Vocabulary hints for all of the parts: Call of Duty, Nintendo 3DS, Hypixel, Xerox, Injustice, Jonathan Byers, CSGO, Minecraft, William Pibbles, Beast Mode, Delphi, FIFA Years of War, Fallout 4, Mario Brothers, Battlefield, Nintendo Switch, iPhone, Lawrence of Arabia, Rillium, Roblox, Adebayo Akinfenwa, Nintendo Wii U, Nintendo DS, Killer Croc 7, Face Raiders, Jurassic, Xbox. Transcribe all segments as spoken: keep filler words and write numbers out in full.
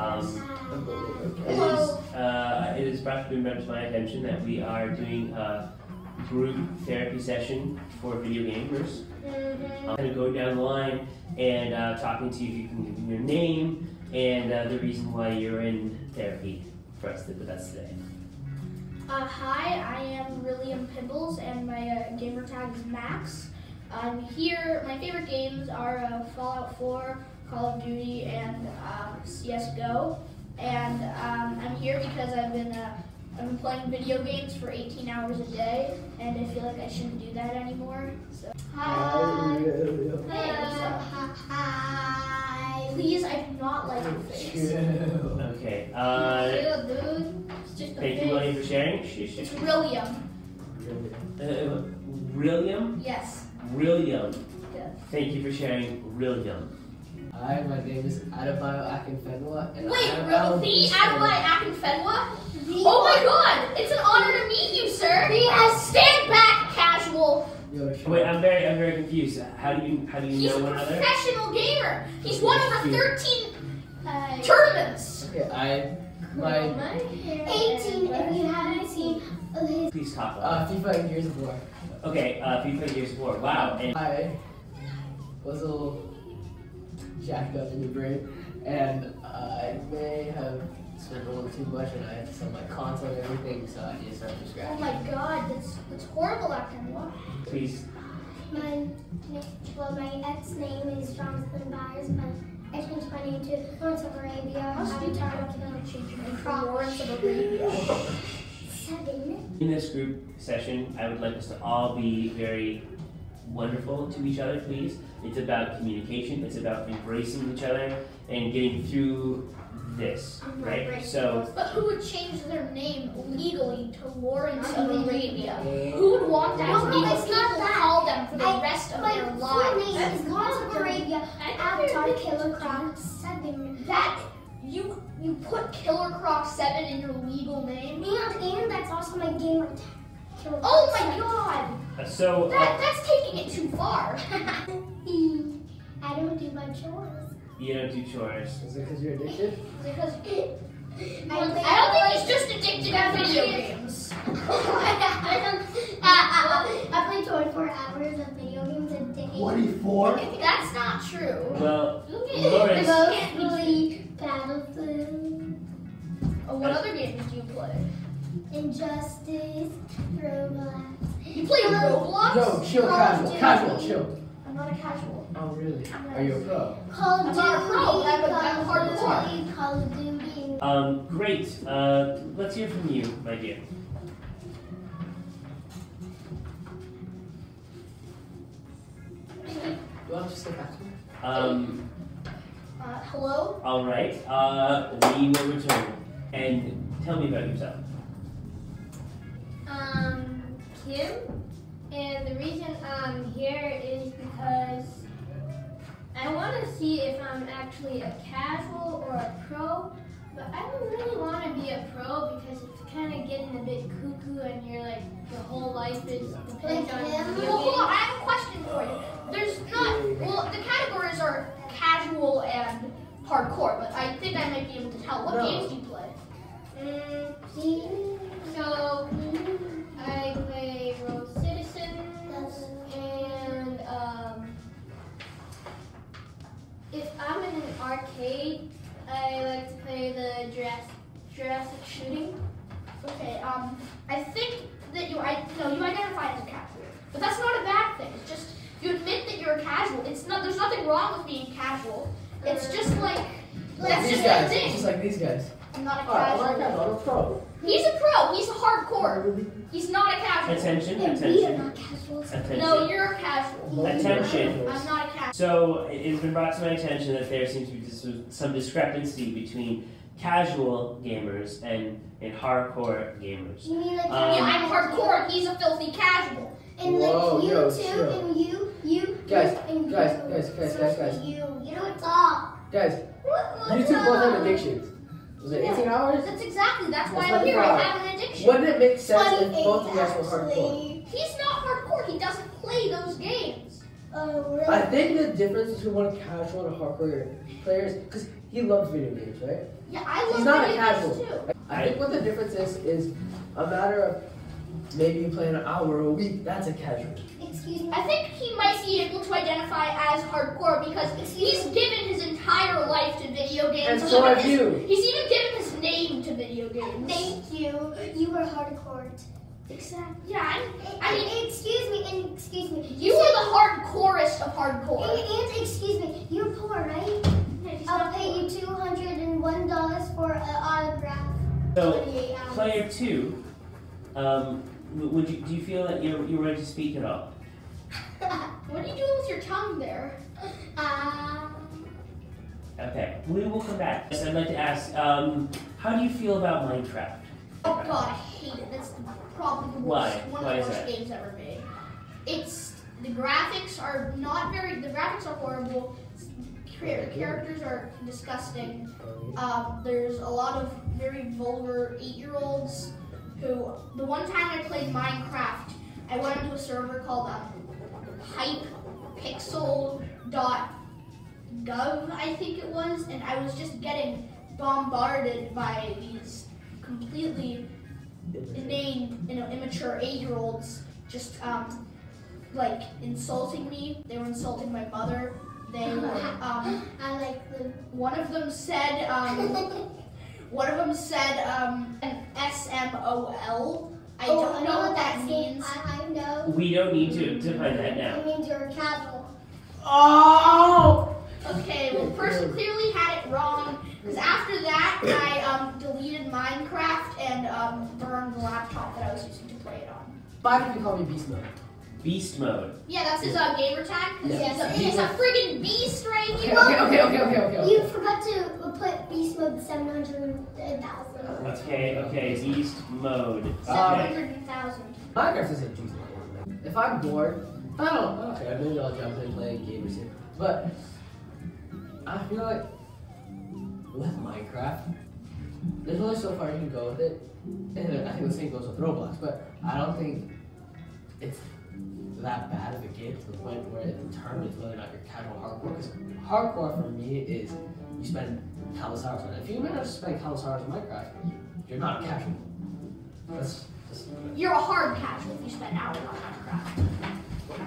Um, it is, uh, it has been brought to my attention that we are doing a group therapy session for video gamers. I'm going to go down the line and uh, talking to you if you can give me your name and uh, the reason why you're in therapy for us to do that today. Uh, hi, I am William Pibbles and my uh, gamer tag is Max. I'm here, my favorite games are uh, Fallout four, Call of Duty, and uh, C S G O. And um, I'm here because I've been, uh, I've been playing video games for eighteen hours a day, and I feel like I shouldn't do that anymore. So. Hi. Hello. Hi. Hi. Please, I do not like your face. Okay. Uh, Hello, dude. It's just a thank you, William, for sharing. It's Rillium. Rillium? Uh, Rillium? Yes. Rillium. Yes. Thank you for sharing Rillium. Hi, my name is Adebayo Akinfenwa. And wait, Adebayo the Adebayo Akinfenwa? The oh my god! It's an honor to meet you, sir! Yes! Stand back, casual! Yo, sure. Wait, I'm very I'm very confused. How do you how do you He's know one another? He's a professional gamer! He's one of the thirteen uh, tournaments! Okay, I my, my eighteen if you haven't seen his please talk about uh, FIFA Years of War. Okay, uh FIFA Years of War. Wow, and I was a little jacked up in the brain, and uh, I may have spent a little too much, and I had to sell my console and everything, so I need to start from scratch. Oh my god, that's, that's horrible after what? Please. My, well, my ex name is Jonathan Byers, but I changed my name to Lawrence of Arabia. How should you talk about changing my name to Lawrence of Arabia? Seven. In this group session, I would like us to all be very wonderful to each other, please. It's about communication, it's about embracing each other and getting through this, right? right? So, but who would change their name legally to Lawrence of Arabia? Who would want that no, to be no, people that. Call them for the I, rest of their lives? My full name is Lawrence of Arabia, Avatar Killer Croc seven. That, you you put Killer Croc seven in your legal name? And, and that's also my gamer tag. Oh my god! Uh, so uh, that, that's taking it too far. I don't do my chores. You don't do chores. Is it because you're addicted? Because I, I don't think he's just addicted to video games. I, uh, I, I play twenty-four hours of video games a day. twenty-four? That's not true. Well, Lawrence. I mostly Battlefield. Oh, what other games do you play? Injustice, Roblox. You play Roblox? No, chill, casual, casual, chill. I'm not a casual. Oh, really? Are you a pro? Call of Duty. I'm a pro. I'm hardcore. Call of Duty. Um, great. Uh, let's hear from you, my dear. Do I just go back to me? Um. Uh, hello. All right. Uh, we will return. And tell me about yourself. Um, Kim, and the reason I'm here is because I want to see if I'm actually a casual or a pro, but I don't really want to be a pro because it's kind of getting a bit cuckoo and you're like, your whole life is dependent on video games. Well, hold on, I have a question for you. There's not, well, the categories are casual and hardcore, but I think I might be able to tell. What no. games do you play? Mm, so, I play World Citizens, and um, if I'm in an arcade, I like to play the Jurassic, Jurassic shooting. Okay, um, I think that you, I, no, you identify as a casual, but that's not a bad thing. It's just, you admit that you're a casual. It's not, there's nothing wrong with being casual. It's just like, like that's just guys, a thing. Just like these guys. I'm not a casual. Right, well, I'm a pro. He's a pro. He's a hardcore. He's not a casual. Attention, attention. attention. No, you're a casual. Attention. I'm not a casual. So it's been brought to my attention that there seems to be some discrepancy between casual gamers and, and hardcore gamers. You mean like um, yeah, I'm hardcore and he's a filthy casual. And whoa, like you yo, too, sure. and you, you, guys, and guys, you. Guys, guys, guys, guys, guys. You, you know it's all. Guys, what, you two both have addictions. Was it eighteen hours? That's exactly, that's, that's why I'm here, I have an addiction. Wouldn't it make sense if both of us were hardcore? He's not hardcore, he doesn't play those games. Oh, really? I think the difference between one casual and hardcore player is, because He loves video games, right? Yeah, I love He's not video a casual. Games too. I think what the difference is is a matter of maybe playing an hour a week. That's a casual. Excuse me. I think he might be able to identify as hardcore because he's given his entire life to video games. And so have you. He's even given his name to video games. Thank you. You were hardcore. Exactly. Yeah, I, I mean, excuse me, and excuse me. You were the hardcorest of hardcore. And, and excuse me, you're poor, right? No, I'll pay poor. you two hundred and one dollars for an autograph. So, player two, um, would you do you feel that you're you're ready to speak at all? What are you doing with your tongue there? Uh... Okay, we will come back. Yes, I'd like to ask, um, how do you feel about Minecraft? Oh god, I hate it. That's probably the worst, one of the worst games ever made. It's the graphics are not very. The graphics are horrible. The characters are disgusting. Um, there's a lot of very vulgar eight-year-olds who. The one time I played Minecraft, I went into a server called um, Hypixel dot gov, I think it was, and I was just getting bombarded by these completely inane, you know, immature eight-year-olds just um, like insulting me. They were insulting my mother. They um, I like them. One of them said um, one of them said um, an S M O L. I oh, don't I know, know what that means. I, I know. We don't need to define that now. It means you're a cattle. Oh. Okay. Well, the person clearly had it wrong. Because after that, I um, deleted Minecraft and um, burned the laptop that I was using to play it on. Why did you call me Beast Mode? Beast Mode. Yeah, that's his uh, gamer tag. Yeah. He's, a, he's a friggin' beast right here. Okay, okay, okay, okay, okay, okay. You forgot to put Beast Mode seven hundred thousand. Okay, okay, Beast Mode. seven hundred thousand. Minecraft is a beast mode. If I'm bored, I don't know. Okay, maybe I'll jump in and play gamers here. But I feel like with Minecraft, there's only so far you can go with it, and I think the same goes with Roblox, but I don't think it's that bad of a game to the point where it determines whether or not you're casual or hardcore, because hardcore for me is you spend countless hours on it. If you manage to spend countless hours on Minecraft, you're not casual. That's just... You're a hard casual if you spend hours on Minecraft.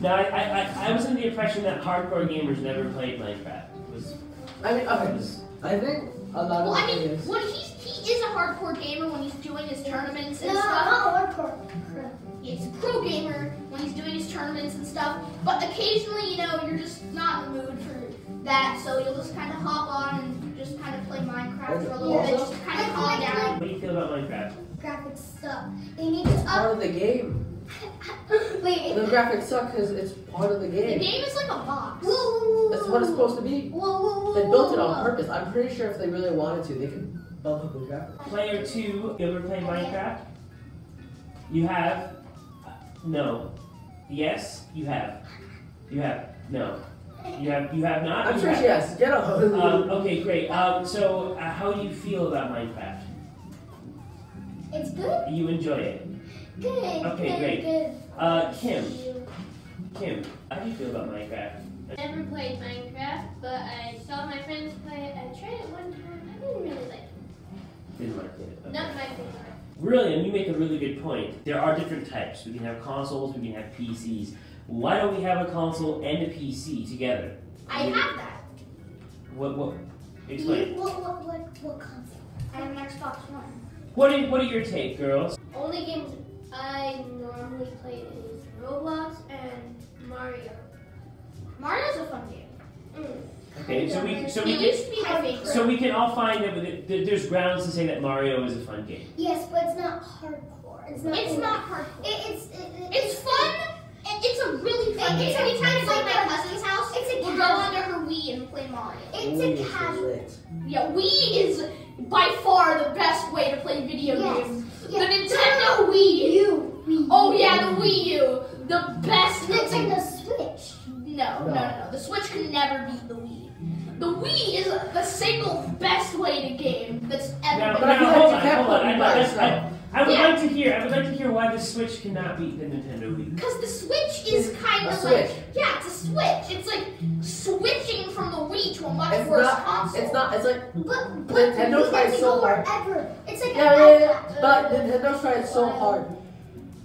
Now, I, I, I was under the impression that hardcore gamers never played Minecraft. It was... I mean, okay, I think a lot of well, I mean, when he's, he is a hardcore gamer when he's doing his tournaments and no, stuff. No, not hardcore. He's a pro gamer when he's doing his tournaments and stuff, but occasionally, you know, you're just not in the mood for that, so you'll just kind of hop on and just kind of play Minecraft for a little yeah. bit, just kind of calm down. What do you feel about Minecraft? Graphics suck. They need to up. It's part of the game. Wait. The graphics suck because it's part of the game. The game is like a box. Woo. That's what it's supposed to be. Whoa, whoa, whoa, they built it on purpose. I'm pretty sure if they really wanted to, they could bump up the graphics. Player two, you ever play Minecraft? You have? No. Yes, you have. You have. No. You have. You have not. I'm sure she has. Get up. Um, okay, great. Um, so, uh, how do you feel about Minecraft? It's good. You enjoy it. Good. Okay, good, great. Good. Uh, Kim. Kim, how do you feel about Minecraft? I never played Minecraft, but I saw my friends play it. I tried it one time. I didn't really like it. Didn't like it. Okay. Not my favorite. Really, and you make a really good point. There are different types. We can have consoles. We can have P Cs. Why don't we have a console and a P C together? I Maybe. have that. What? What? Explain. You, what, what? What? What console? I have an Xbox One. What? Is, what are your take, girls? Only games I normally play is Roblox and Mario. Mario's a fun game. Mm. Okay, so we so we can, so we can all find that there's grounds to say that Mario is a fun game. Yes, but it's not hardcore. It's not. It's really not hardcore. It, it's it, it's fun. It, it's a really fun it, game. Every time it's like my cousin's house, it's a we'll go under her Wii and play Mario. It's Wii a casual. Yeah, Wii is by far the best way to play video yes. games. Yeah. The Nintendo Wii U. Wii. Oh yeah, the Wii U. The best. Nintendo Switch. No, no, no, no. The Switch can never beat the Wii. The Wii is the single best way to game that's ever been. Now, now, hold on, hold on. I, I, I, I would yeah. like to hear. I would like to hear why the Switch cannot beat the Nintendo Wii. Because the Switch is kind of like yeah, it's a Switch. It's like switching from the Wii to a much it's worse not, console. It's not. It's like but but Nintendo tried so hard. Ever. It's like yeah, yeah, yeah. But Nintendo tried so hard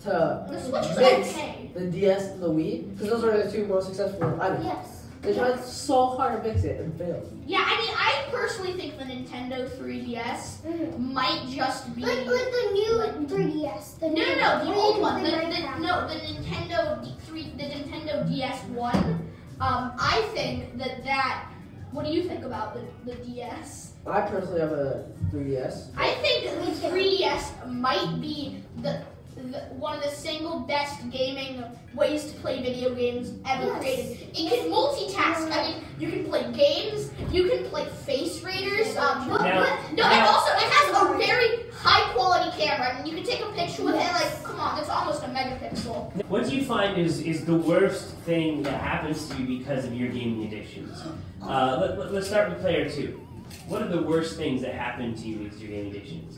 to the Switch mix okay. the D S and the Wii because those are the two most successful items. Yes. They tried so hard to mix it and failed. Yeah, I mean, I personally think the Nintendo three D S mm-hmm. might just be like, like the new three D S. The no, new no, no, the old one. The, the, the, no, the Nintendo three, the Nintendo D S one. Um, I think that that. What do you think about the, the D S? I personally have a three D S. I think the three D S might be the. The, one of the single best gaming ways to play video games ever yes. created. It can multitask. I mean, you can play games, you can play Face Raiders. Um, but, now, but, no, and also it has a very high quality camera. I mean, you can take a picture with yes. it. Like, come on, that's almost a megapixel. What do you find is is the worst thing that happens to you because of your gaming addictions? Uh, let, let, let's start with player two. What are the worst things that happen to you because of your gaming addictions?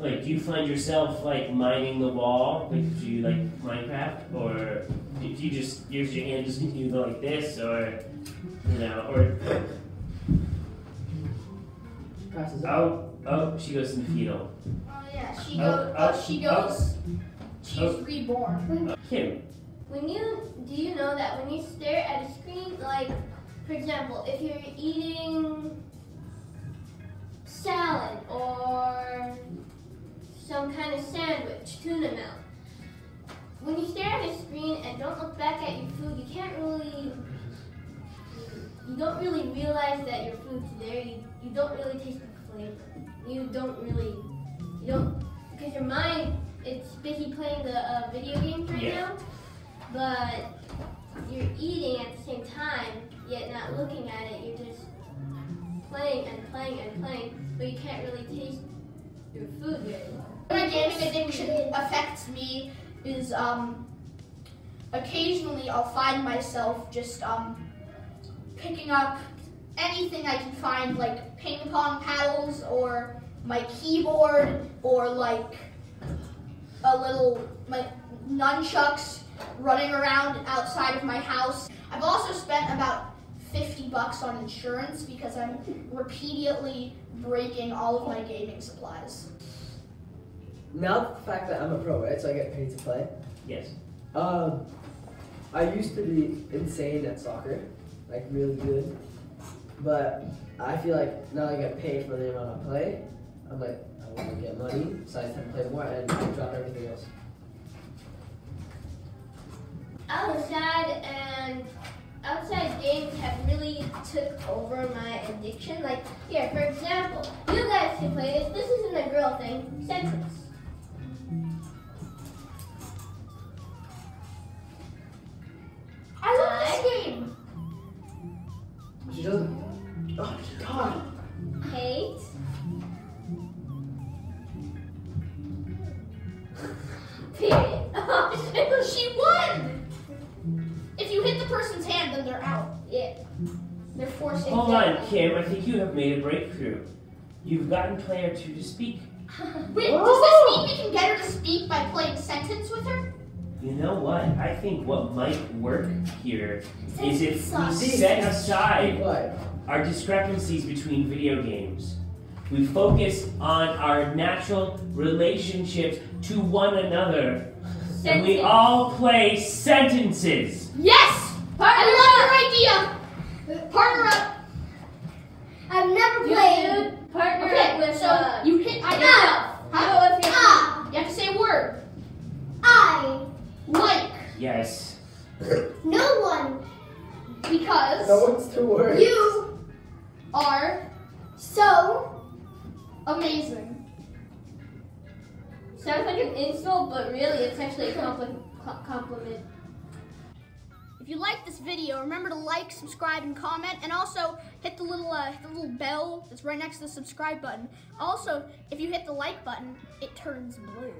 Like, do you find yourself, like, mining the wall? Like, do you like Minecraft? Or do you just use your hand just continue to go like this? Or, you know, or... Passes oh, oh, she goes in fetal. Oh, yeah, she, go, oh, oh, oh, she goes... Oh, she's oh. reborn. Kim. When you... Do you know that when you stare at a screen, like, for example, if you're eating salad or... some kind of sandwich, tuna melt. When you stare at a screen and don't look back at your food, you can't really, you don't really realize that your food's there. You, you don't really taste the flavor. You don't really, you don't, because your mind, it's busy playing the uh, video games right yeah. now, but you're eating at the same time, yet not looking at it. You're just playing and playing and playing, but you can't really taste your food very well. My gaming addiction affects me is um, occasionally I'll find myself just um, picking up anything I can find, like ping pong paddles or my keyboard or like a little my nunchucks running around outside of my house. I've also spent about fifty bucks on insurance because I'm repeatedly breaking all of my gaming supplies. Now the fact that I'm a pro, right? So I get paid to play. Yes. Um, I used to be insane at soccer, like really good, but I feel like now I get paid for the amount I play. I'm like, I want to get money, so I have to play more and drop everything else. I was sad and outside games have really took over my addiction. Like, here, for example, you guys can play this. This isn't a girl thing. Sentence. I love this game. She doesn't. Oh, God. Hate. Period. Oh, she won. If you hit the person's hand, then they're out. Yeah. They're forcing. Hold on, Kim. I think you have made a breakthrough. You've gotten player two to speak. Wait, oh. Does this mean we can get her to speak by playing sentence with her? You know what? I think what might work here sentence is if sucks. we set aside what? our discrepancies between video games. We focus on our natural relationships to one another. Sentence. And we all play sentences. Yes! Partner I love your idea! Partner up! I've never played. You partner okay, up with so uh, you hit I yourself. How if you ah. you have to say a word? I like. Yes. No one. Because no one's two words. You are so amazing. Sounds like an insult, but really it's actually a compliment. compliment. If you like this video, remember to like, subscribe, and comment, and also hit the little uh, hit the little bell that's right next to the subscribe button. Also, if you hit the like button, it turns blue.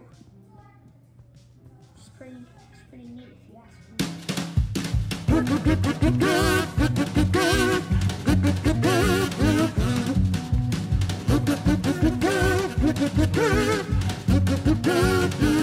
It's pretty, it's pretty neat if you ask me. do, do, do, do.